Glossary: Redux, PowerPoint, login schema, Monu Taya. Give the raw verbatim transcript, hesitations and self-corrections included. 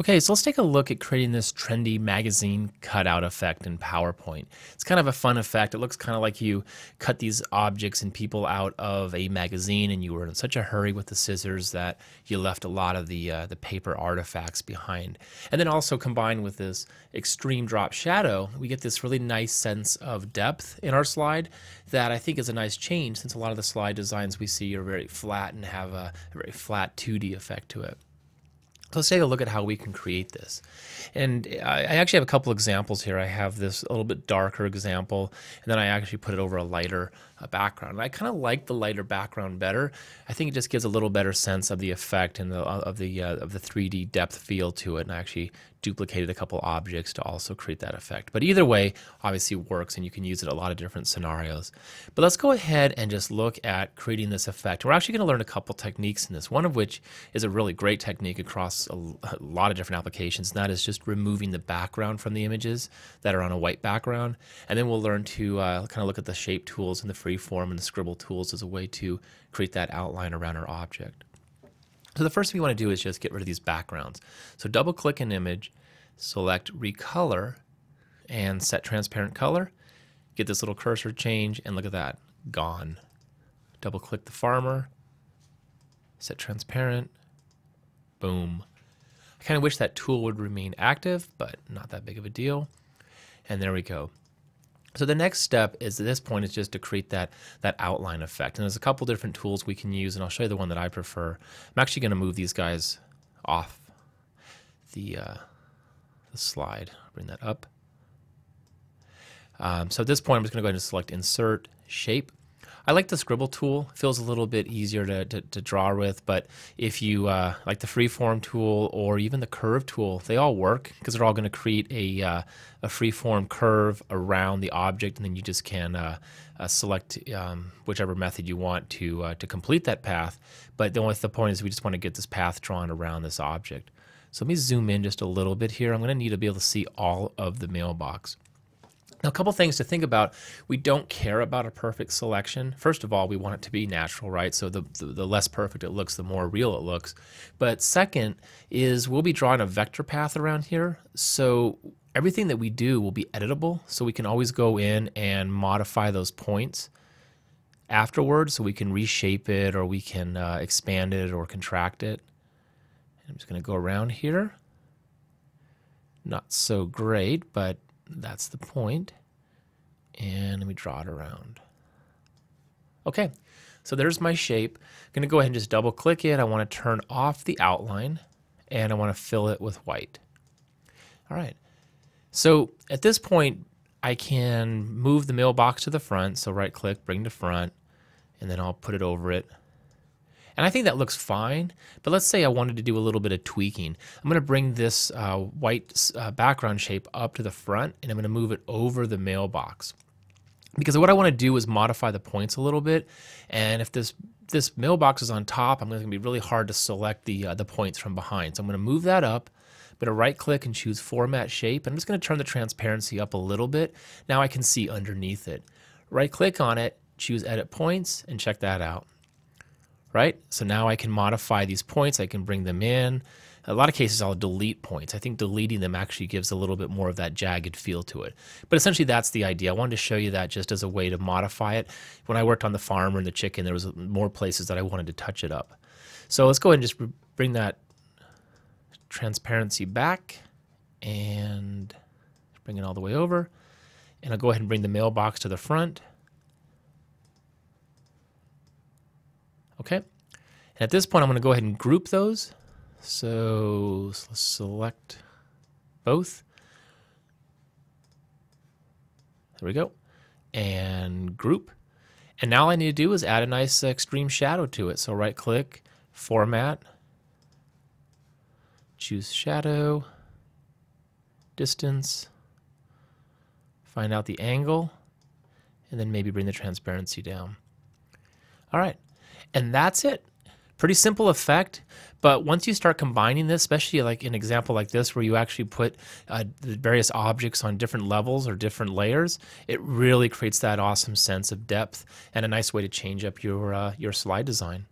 Okay, so let's take a look at creating this trendy magazine cutout effect in PowerPoint. It's kind of a fun effect. It looks kind of like you cut these objects and people out of a magazine, and you were in such a hurry with the scissors that you left a lot of the, uh, the paper artifacts behind. And then also combined with this extreme drop shadow, we get this really nice sense of depth in our slide that I think is a nice change, since a lot of the slide designs we see are very flat and have a, a very flat two D effect to it. So let's take a look at how we can create this. And I, I actually have a couple examples here. I have this a little bit darker example, and then I actually put it over a lighter uh, background. And I kind of like the lighter background better. I think it just gives a little better sense of the effect and the, of, the, uh, of the three D depth feel to it. And I actually duplicated a couple objects to also create that effect. But either way, obviously works, and you can use it in a lot of different scenarios. But let's go ahead and just look at creating this effect. We're actually going to learn a couple techniques in this, one of which is a really great technique across A, a lot of different applications, and that is just removing the background from the images that are on a white background. And then we'll learn to uh, kind of look at the shape tools and the freeform and the scribble tools as a way to create that outline around our object. So the first thing we want to do is just get rid of these backgrounds. So double click an image, select recolor, and set transparent color. Get this little cursor change, and look at that, gone. Double click the farmer, set transparent, boom. I kind of wish that tool would remain active, but not that big of a deal. And there we go. So the next step is, at this point, is just to create that, that outline effect. And there's a couple different tools we can use, and I'll show you the one that I prefer. I'm actually going to move these guys off the, uh, the slide. Bring that up. Um, so at this point, I'm just going to go ahead and select Insert, Shape. I like the scribble tool. It feels a little bit easier to, to, to draw with, but if you uh, like the freeform tool or even the curve tool, they all work because they're all going to create a, uh, a freeform curve around the object, and then you just can uh, uh, select um, whichever method you want to, uh, to complete that path. But the, only, the point is we just want to get this path drawn around this object. So let me zoom in just a little bit here. I'm going to need to be able to see all of the mailbox. Now, a couple things to think about. We don't care about a perfect selection. First of all, we want it to be natural, right? So the, the, the less perfect it looks, the more real it looks. But second is we'll be drawing a vector path around here. So everything that we do will be editable. So we can always go in and modify those points afterwards. So we can reshape it, or we can uh, expand it or contract it. I'm just going to go around here. Not so great, but that's the point. And let me draw it around. Okay, so there's my shape. I'm going to go ahead and just double click it. I want to turn off the outline, and I want to fill it with white. All right, so at this point, I can move the mailbox to the front. So right click, bring to front, and then I'll put it over it. And I think that looks fine, but let's say I wanted to do a little bit of tweaking. I'm going to bring this uh, white uh, background shape up to the front, and I'm going to move it over the mailbox. Because what I want to do is modify the points a little bit, and if this this mailbox is on top, I'm going to be really hard to select the, uh, the points from behind. So I'm going to move that up. I'm going to right click and choose Format Shape, and I'm just going to turn the transparency up a little bit. Now I can see underneath it. Right click on it, choose Edit Points, and check that out. Right? So now I can modify these points. I can bring them in. A lot of cases I'll delete points. I think deleting them actually gives a little bit more of that jagged feel to it. But essentially that's the idea. I wanted to show you that just as a way to modify it. When I worked on the farmer and the chicken, there was more places that I wanted to touch it up. So let's go ahead and just bring that transparency back and bring it all the way over. And I'll go ahead and bring the mailbox to the front. Okay, and at this point I'm going to go ahead and group those. So let's select both. There we go, and group. And now all I need to do is add a nice extreme shadow to it. So right click, format, choose shadow, distance, find out the angle, and then maybe bring the transparency down. All right. And that's it. Pretty simple effect, but once you start combining this, especially like an example like this where you actually put uh, the various objects on different levels or different layers, it really creates that awesome sense of depth and a nice way to change up your, uh, your slide design.